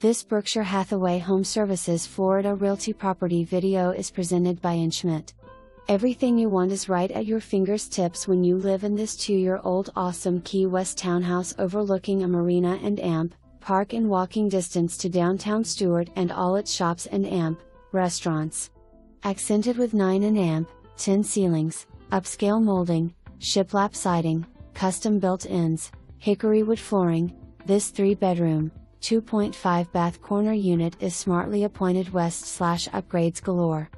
This Berkshire Hathaway HomeServices Florida Realty property video is presented by Anne Schmidt. Everything you want is right at your fingertips when you live in this 2-year-old awesome Key West townhouse overlooking a marina and amp, park in walking distance to downtown Stuart and all its shops and amp, restaurants. Accented with 9 and amp, 10 ceilings, upscale molding, shiplap siding, custom built ins, hickory wood flooring, this 3-bedroom, 2.5 bath corner unit is smartly appointed West/upgrades galore.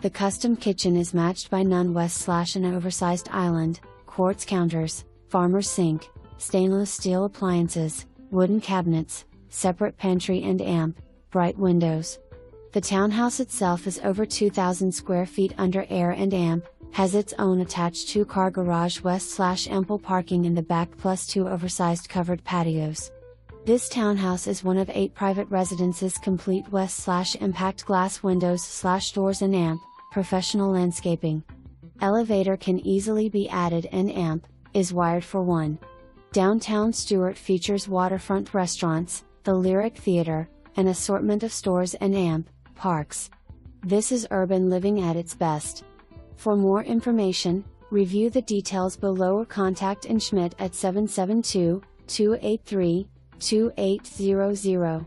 The custom kitchen is matched by none West/an oversized island, quartz counters, farmer's sink, stainless steel appliances, wooden cabinets, separate pantry and amp, bright windows. The townhouse itself is over 2,000 square feet under air and amp, has its own attached 2-car garage West/ample parking in the back plus 2 oversized covered patios. This townhouse is one of 8 private residences complete West/impact glass windows /doors and amp, professional landscaping. Elevator can easily be added and amp, is wired for 1. Downtown Stuart features waterfront restaurants, the Lyric Theater, an assortment of stores and amp, parks. This is urban living at its best. For more information, review the details below or contact Anne Schmidt at 772-283-2800.